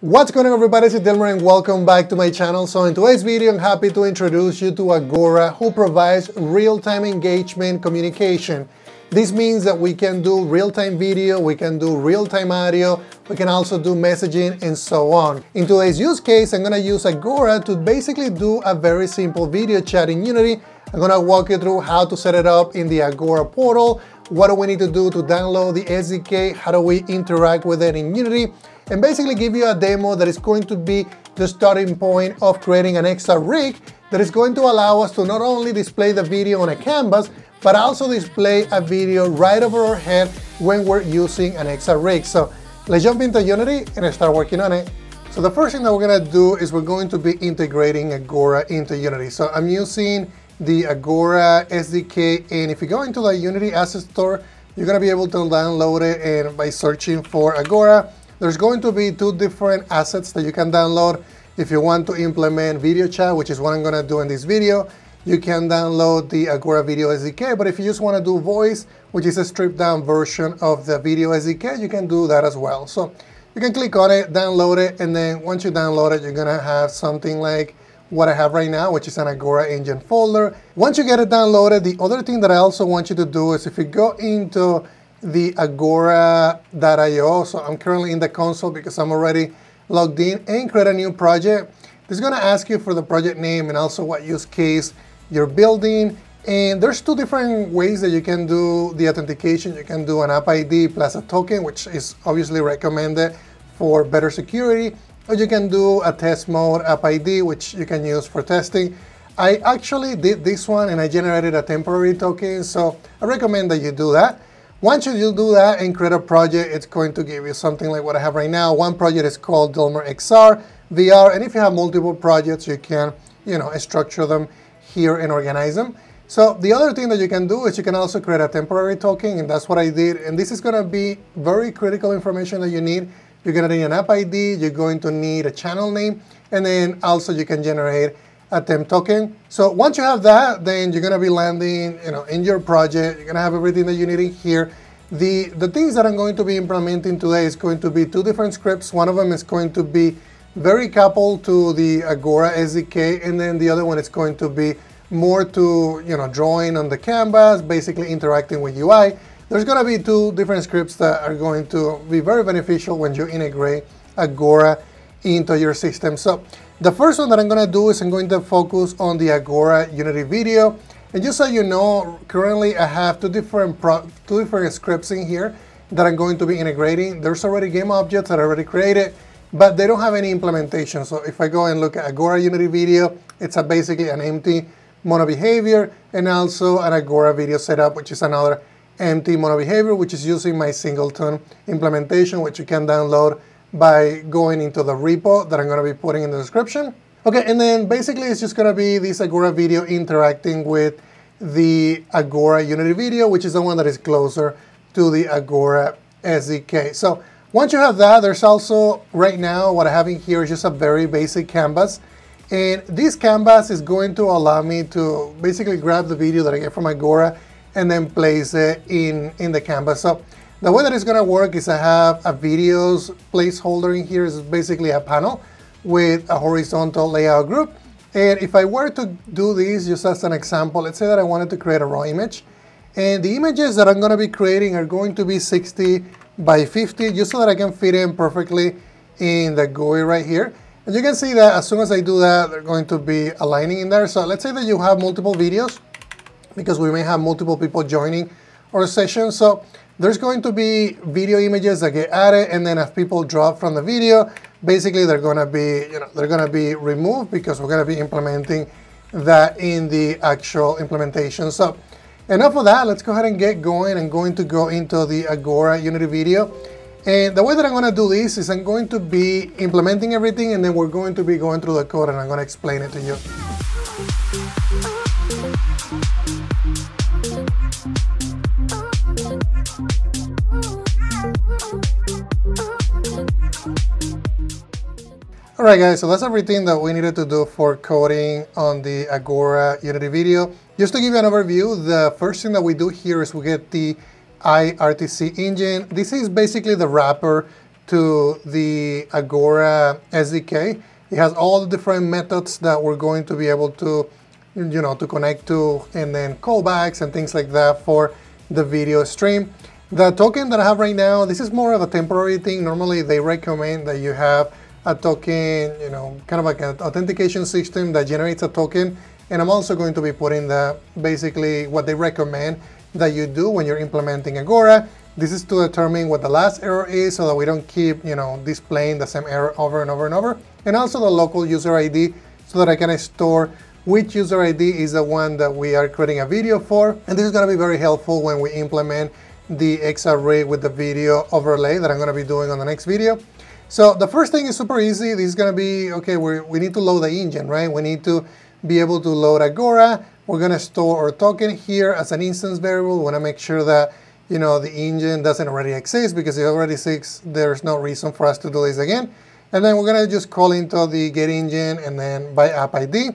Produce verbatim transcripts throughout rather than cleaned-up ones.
What's going on, everybody? It's Dilmer and welcome back to my channel. So in today's video, I'm happy to introduce you to Agora, who provides real-time engagement communication. This means that we can do real-time video, we can do real-time audio, we can also do messaging and so on. In today's use case, I'm going to use Agora to basically do a very simple video chat in Unity. I'm going to walk you through how to set it up in the Agora portal, what do we need to do to download the S D K, how do we interact with it in Unity, and basically give you a demo that is going to be the starting point of creating an X R rig that is going to allow us to not only display the video on a canvas, but also display a video right over our head when we're using an X R rig. So let's jump into Unity and start working on it. So the first thing that we're gonna do is we're going to be integrating Agora into Unity. So I'm using the Agora S D K, and if you go into the Unity Asset Store, you're gonna be able to download it, and by searching for Agora, there's going to be two different assets that you can download. If you want to implement video chat, which is what I'm gonna do in this video, you can download the Agora Video S D K, but if you just wanna do voice, which is a stripped down version of the Video S D K, you can do that as well. So you can click on it, download it, and then once you download it, you're gonna have something like what I have right now, which is an Agora Engine folder. Once you get it downloaded, the other thing that I also want you to do is if you go into the agora dot i o. So I'm currently in the console because I'm already logged in, and create a new project. This is going to ask you for the project name and also what use case you're building. And there's two different ways that you can do the authentication. You can do an app I D plus a token, which is obviously recommended for better security, or you can do a test mode app I D, which you can use for testing. I actually did this one and I generated a temporary token, so I recommend that you do that. Once you do that and create a project, it's going to give you something like what I have right now. One project is called Dilmer X R, V R, and if you have multiple projects, you can, you know, structure them here and organize them. So the other thing that you can do is you can also create a temporary token, and that's what I did. And this is going to be very critical information that you need. You're going to need an app I D, you're going to need a channel name, and then also you can generate a temp token. So once you have that, then you're gonna be landing, you know, in your project. You're gonna have everything that you need in here. The, the things that I'm going to be implementing today is going to be two different scripts. One of them is going to be very coupled to the Agora S D K, and then the other one is going to be more to, you know, drawing on the canvas, basically interacting with U I. There's gonna be two different scripts that are going to be very beneficial when you integrate Agora into your system. So the first one that I'm going to do is I'm going to focus on the Agora Unity video. And just so you know, currently I have two different pro two different scripts in here that I'm going to be integrating. There's already game objects that I already created, but they don't have any implementation. So if I go and look at Agora Unity video, it's a basically an empty mono behavior, and also an Agora video setup, which is another empty mono behavior, which is using my singleton implementation, which you can download by going into the repo that I'm going to be putting in the description. Okay, and then basically it's just going to be this Agora video interacting with the Agora Unity video, which is the one that is closer to the Agora S D K. So once you have that, there's also right now what I have in here is just a very basic canvas. And this canvas is going to allow me to basically grab the video that I get from Agora and then place it in, in the canvas. So the way that it's going to work is I have a videos placeholder in here. It's basically a panel with a horizontal layout group. And if I were to do this just as an example, let's say that I wanted to create a raw image. And the images that I'm going to be creating are going to be sixty by fifty, just so that I can fit in perfectly in the G U I right here. And you can see that as soon as I do that, they're going to be aligning in there. So let's say that you have multiple videos, because we may have multiple people joining our session. So there's going to be video images that get added, and then if people drop from the video, basically they're going to be, you know, they're going to be removed because we're going to be implementing that in the actual implementation. So enough of that. Let's go ahead and get going. I'm going to go into the Agora Unity video, and the way that I'm going to do this is I'm going to be implementing everything, and then we're going to be going through the code, and I'm going to explain it to you. All right, guys, so that's everything that we needed to do for coding on the Agora Unity video. Just to give you an overview, the first thing that we do here is we get the I R T C engine. This is basically the wrapper to the Agora S D K. It has all the different methods that we're going to be able to, you know, to connect to, and then callbacks and things like that for the video stream. The token that I have right now, this is more of a temporary thing. Normally they recommend that you have a token, you know, kind of like an authentication system that generates a token. And I'm also going to be putting the, basically what they recommend that you do when you're implementing Agora. This is to determine what the last error is so that we don't keep, you know, displaying the same error over and over and over. And also the local user I D so that I can store which user I D is the one that we are creating a video for. And this is going to be very helpful when we implement the X R rig with the video overlay that I'm going to be doing on the next video. So the first thing is super easy. This is going to be, okay, we're, we need to load the engine, right? We need to be able to load Agora. We're going to store our token here as an instance variable. We want to make sure that, you know, the engine doesn't already exist, because it already exists, there's no reason for us to do this again. And then we're going to just call into the get engine, and then by app I D,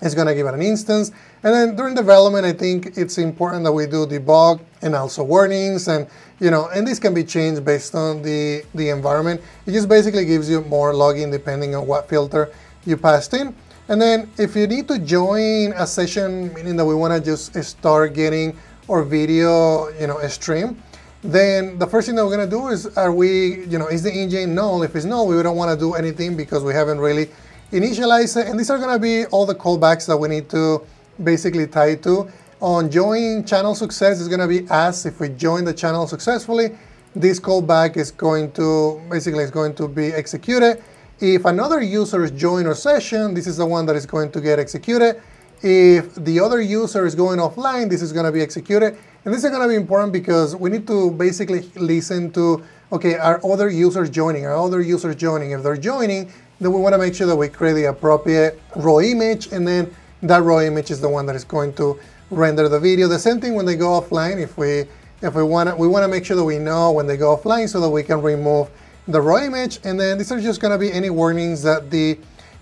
it's going to give it an instance. And then during development, I think it's important that we do debug and also warnings, and, you know, and this can be changed based on the, the environment. It just basically gives you more login depending on what filter you passed in. And then if you need to join a session, meaning that we want to just start getting our video, you know, a stream, then the first thing that we're going to do is, are we, you know, is the engine null? If it's null, we don't want to do anything because we haven't really initialized it. And these are going to be all the callbacks that we need to basically tie to. On join channel success, is going to be asked if we join the channel successfully. This callback is going to, basically, is going to be executed. If another user is joining our session, this is the one that is going to get executed. If the other user is going offline, this is going to be executed. And this is going to be important because we need to basically listen to, okay, are other users joining? Are other users joining? If they're joining, then we want to make sure that we create the appropriate raw image, and then that raw image is the one that is going to render the video. The same thing when they go offline. If we, if we want to, we want to make sure that we know when they go offline so that we can remove the raw image. And then these are just going to be any warnings that the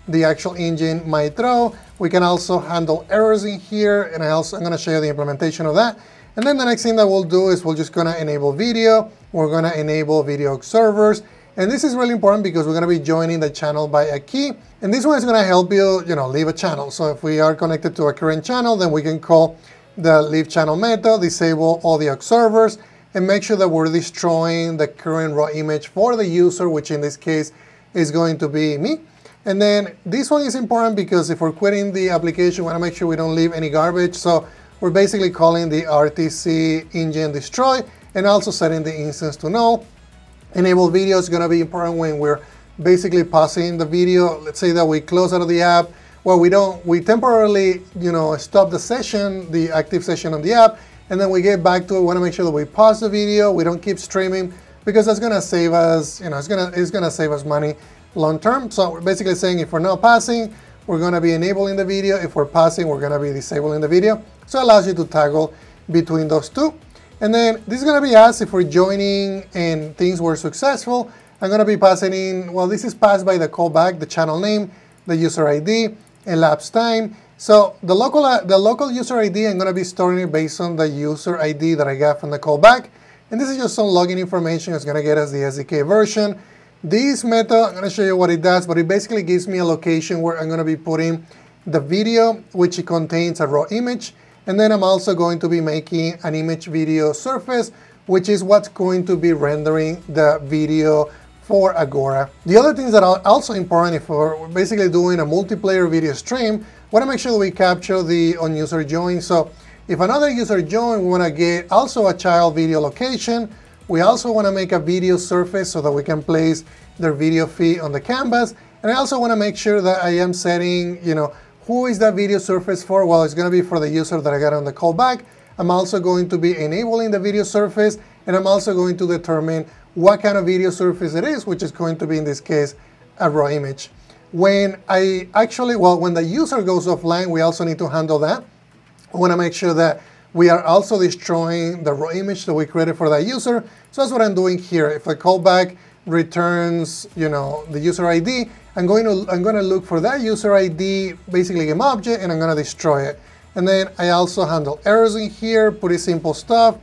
the actual engine might throw. We can also handle errors in here, and I also, I'm going to show you the implementation of that. And then the next thing that we'll do is we're just going to enable video. We're going to enable video observers. And this is really important because we're going to be joining the channel by a key. And this one is going to help you, you know, leave a channel. So if we are connected to a current channel, then we can call the leave channel method, disable all the observers, and make sure that we're destroying the current raw image for the user, which in this case is going to be me. And then this one is important because if we're quitting the application, we want to make sure we don't leave any garbage. So we're basically calling the R T C engine destroy, and also setting the instance to null. Enable video is going to be important when we're basically pausing the video. Let's say that we close out of the app. Well, we don't, we temporarily, you know, stop the session, the active session on the app, and then we get back to it. We want to make sure that we pause the video. We don't keep streaming, because that's going to save us, you know, it's going to, it's going to save us money long term. So we're basically saying if we're not passing, we're going to be enabling the video. If we're passing, we're going to be disabling the video. So it allows you to toggle between those two. And then this is going to be asked if we're joining and things were successful. I'm going to be passing in, well, this is passed by the callback, the channel name, the user I D, elapsed time. So the local, the local user I D, I'm going to be storing it based on the user I D that I got from the callback. And this is just some login information. It's going to get us the S D K version. This method, I'm going to show you what it does, but it basically gives me a location where I'm going to be putting the video, which it contains a raw image. And then I'm also going to be making an image video surface, which is what's going to be rendering the video for Agora. The other things that are also important, if we're basically doing a multiplayer video stream, we want to make sure that we capture the on user join. So if another user join, we want to get also a child video location. We also want to make a video surface so that we can place their video feed on the canvas. And I also want to make sure that I am setting, you know, who is that video surface for? Well, it's going to be for the user that I got on the callback. I'm also going to be enabling the video surface, and I'm also going to determine what kind of video surface it is, which is going to be, in this case, a raw image. When I actually, well, when the user goes offline, we also need to handle that. We want to make sure that we are also destroying the raw image that we created for that user. So that's what I'm doing here. If a callback returns, you know, the user I D, I'm going to I'm going to look for that user I D, basically game object, and I'm going to destroy it. And then I also handle errors in here, pretty simple stuff.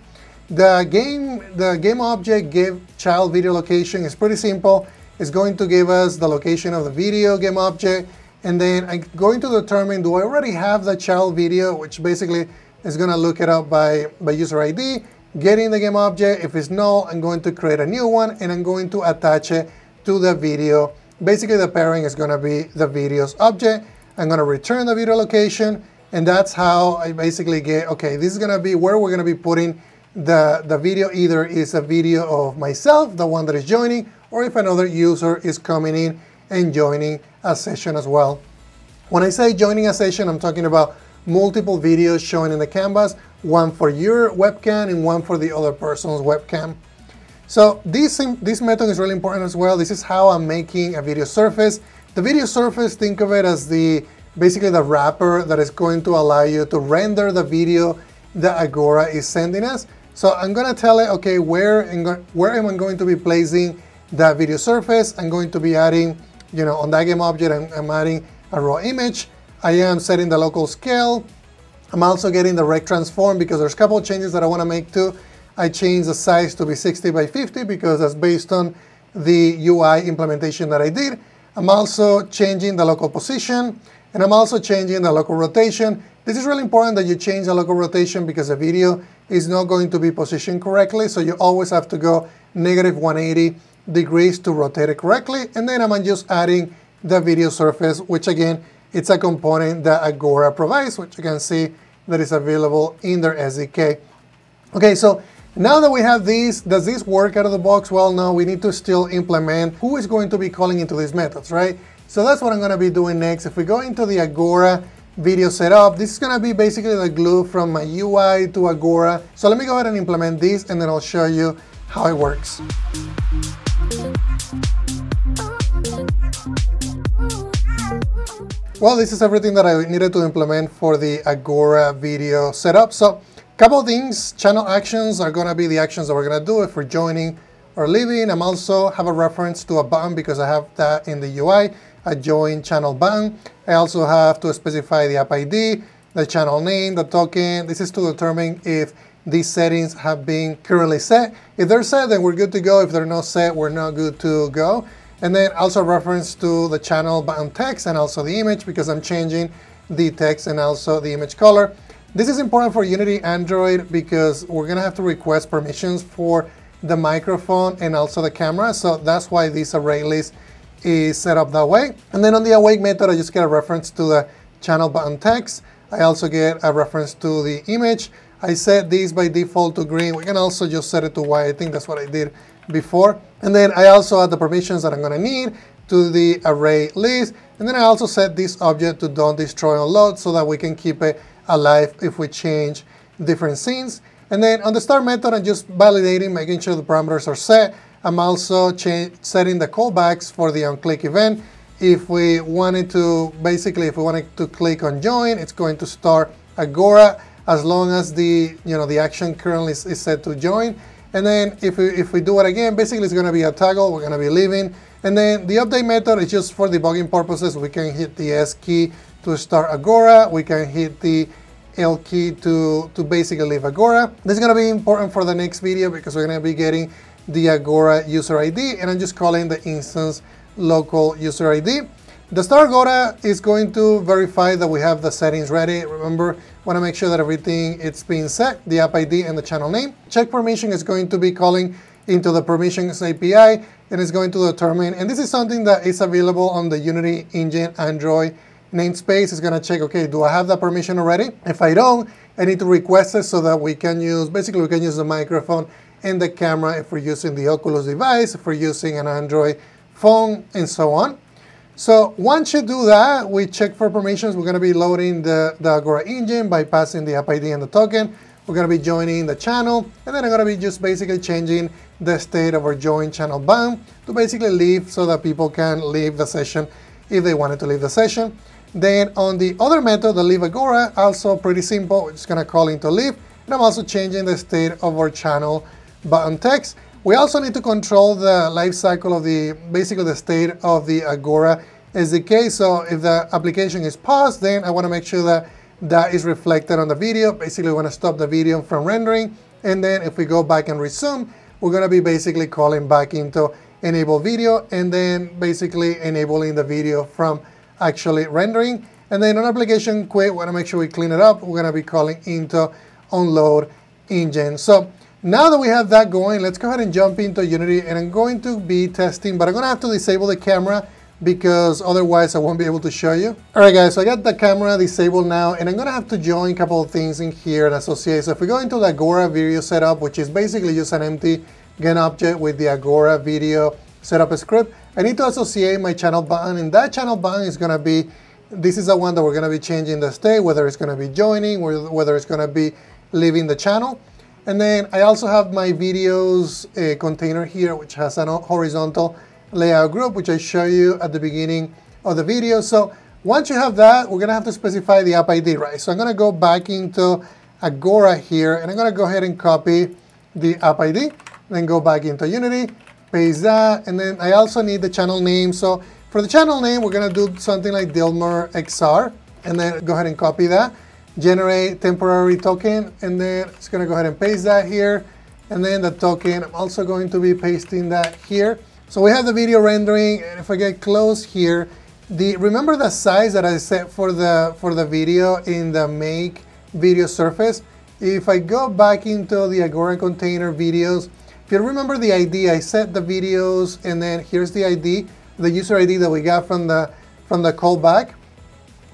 The game, the game object give child video location is pretty simple. It's going to give us the location of the video game object, and then I'm going to determine, do I already have the child video, which basically is going to look it up by, by user I D, getting the game object. If it's null, I'm going to create a new one, and I'm going to attach it to the video. Basically, the pairing is going to be the video's object. I'm going to return the video location, and that's how I basically get, okay, this is going to be where we're going to be putting the, the video. Either is a video of myself, the one that is joining, or if another user is coming in and joining a session as well. When I say joining a session, I'm talking about multiple videos showing in the canvas, one for your webcam and one for the other person's webcam. So this, this method is really important as well. This is how I'm making a video surface. The video surface, think of it as the basically the wrapper that is going to allow you to render the video that Agora is sending us. So I'm gonna tell it, okay, where, where am I going to be placing that video surface? I'm going to be adding, you know, on that game object, I'm, I'm adding a raw image. I am setting the local scale. I'm also getting the rec transform because there's a couple of changes that I want to make too. I changed the size to be sixty by fifty because that's based on the U I implementation that I did. I'm also changing the local position, and I'm also changing the local rotation. This is really important that you change the local rotation because the video is not going to be positioned correctly. So you always have to go negative one hundred eighty degrees to rotate it correctly. And then I'm just adding the video surface, which again, it's a component that Agora provides, which you can see that is available in their S D K. Okay, so now that we have these, does this work out of the box? Well, no, we need to still implement who is going to be calling into these methods, right? So that's what I'm gonna be doing next. If we go into the Agora video setup, this is gonna be basically the glue from my U I to Agora. So let me go ahead and implement this, and then I'll show you how it works. Well, this is everything that I needed to implement for the Agora video setup. So a couple of things, channel actions are gonna be the actions that we're gonna do if we're joining or leaving. I'm also have a reference to a button because I have that in the U I, a join channel button. I also have to specify the app I D, the channel name, the token. This is to determine if these settings have been currently set. If they're set, then we're good to go. If they're not set, we're not good to go. And then also reference to the channel button text and also the image because I'm changing the text and also the image color. This is important for Unity Android because we're gonna have to request permissions for the microphone and also the camera. So that's why this array list is set up that way. And then on the awake method, I just get a reference to the channel button text. I also get a reference to the image. I set these by default to green. We can also just set it to white. I think that's what I did before. And then I also add the permissions that I'm gonna need to the array list. And then I also set this object to don't destroy unload so that we can keep it alive if we change different scenes. And then on the start method, I'm just validating, making sure the parameters are set. I'm also setting the callbacks for the on-click event. If we wanted to, basically, if we wanted to click on join, it's going to start Agora as long as the, you know, the action currently is, is set to join. And then if we, if we do it again, basically it's gonna be a toggle, we're gonna be leaving. And then the update method is just for debugging purposes. We can hit the S key to start Agora. We can hit the L key to, to basically leave Agora. This is gonna be important for the next video because we're gonna be getting the Agora user I D, and I'm just calling the instance local user I D. The start Agora is going to verify that we have the settings ready. Remember, want to make sure that everything it's being set, the app I D and the channel name. Check permission is going to be calling into the permissions A P I, and it's going to determine, and this is something that is available on the Unity Engine Android namespace. It's going to check, okay, do I have that permission already? If I don't, I need to request it so that we can use, basically we can use the microphone and the camera if we're using the Oculus device, if we're using an Android phone, and so on. So once you do that, we check for permissions. We're gonna be loading the, the Agora engine by passing the app I D and the token. We're gonna be joining the channel, and then I'm gonna be just basically changing the state of our join channel button to basically leave so that people can leave the session if they wanted to leave the session. Then on the other method, the leave Agora, also pretty simple. We're just gonna call into leave, and I'm also changing the state of our channel button text. We also need to control the life cycle of the, basically the state of the Agora S D K. So if the application is paused, then I want to make sure that that is reflected on the video. Basically, we want to stop the video from rendering. And then if we go back and resume, we're going to be basically calling back into enable video and then basically enabling the video from actually rendering. And then on application quit, we want to make sure we clean it up. We're going to be calling into unload engine. So now that we have that going, let's go ahead and jump into Unity, and I'm going to be testing, but I'm going to have to disable the camera because otherwise I won't be able to show you. All right guys, so I got the camera disabled now, and I'm going to have to join a couple of things in here and associate. So if we go into the Agora video setup, which is basically just an empty G U N object with the Agora video setup script, I need to associate my channel button, and that channel button is going to be, this is the one that we're going to be changing the state, whether it's going to be joining, whether it's going to be leaving the channel. And then I also have my videos uh, container here, which has a horizontal layout group, which I show you at the beginning of the video. So once you have that, we're gonna have to specify the app I D, right? So I'm gonna go back into Agora here, and I'm gonna go ahead and copy the app I D, then go back into Unity, paste that, and then I also need the channel name. So for the channel name, we're gonna do something like Dilmer X R, and then go ahead and copy that. Generate temporary token, and then it's going to go ahead and paste that here, and then the token, I'm also going to be pasting that here. So we have the video rendering, and if I get close here, the remember the size that I set for the for the video in the make video surface. If I go back into the Agora container videos, if you remember the I D, I set the videos, and then here's the I D, the user I D that we got from the from the callback.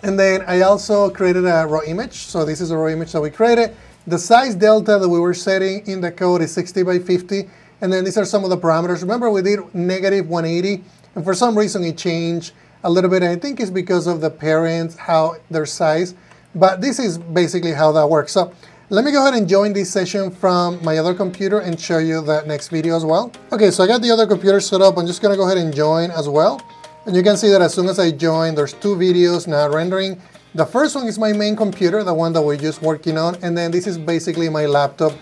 And then I also created a raw image. So this is a raw image that we created. The size delta that we were setting in the code is sixty by fifty. And then these are some of the parameters. Remember, we did negative one eighty. And for some reason, it changed a little bit. I think it's because of the parents, how their size. But this is basically how that works. So let me go ahead and join this session from my other computer and show you the next video as well. OK, so I got the other computer set up. I'm just going to go ahead and join as well. And you can see that as soon as I join, there's two videos now rendering. The first one is my main computer, the one that we're just working on. And then this is basically my laptop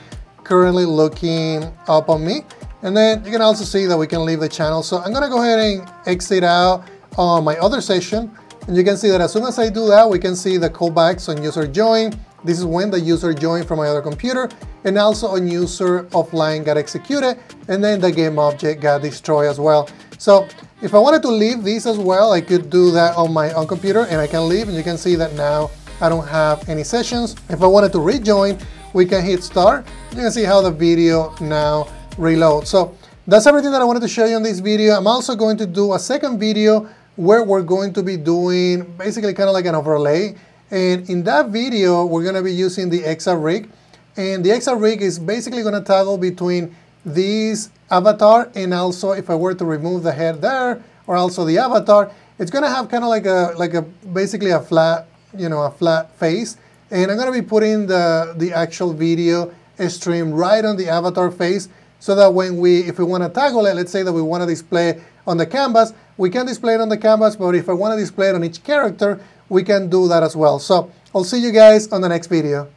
currently looking up on me. And then you can also see that we can leave the channel. So I'm gonna go ahead and exit out on my other session. And you can see that as soon as I do that, we can see the callbacks on user join. This is when the user joined from my other computer, and also on user offline got executed, and then the game object got destroyed as well. So if I wanted to leave these as well, I could do that on my own computer, and I can leave, and you can see that now I don't have any sessions. If I wanted to rejoin, we can hit start. You can see how the video now reloads. So that's everything that I wanted to show you in this video. I'm also going to do a second video where we're going to be doing basically kind of like an overlay. And in that video, we're going to be using the X R rig. And the X R rig is basically going to toggle between this avatar and also, if I were to remove the head there, or also the avatar, it's going to have kind of like a, like a basically a flat, you know, a flat face. And I'm going to be putting the, the actual video stream right on the avatar face, so that when we, if we want to toggle it, let's say that we want to display on the canvas, we can display it on the canvas, but if I want to display it on each character, we can do that as well. So I'll see you guys on the next video.